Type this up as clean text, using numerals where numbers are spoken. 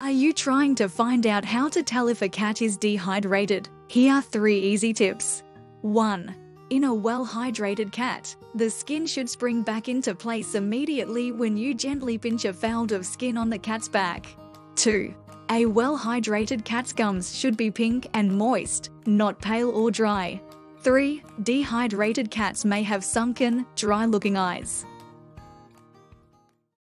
Are you trying to find out how to tell if a cat is dehydrated? Here are 3 easy tips. 1. In a well-hydrated cat, the skin should spring back into place immediately when you gently pinch a fold of skin on the cat's back. 2. A well-hydrated cat's gums should be pink and moist, not pale or dry. 3. Dehydrated cats may have sunken, dry-looking eyes.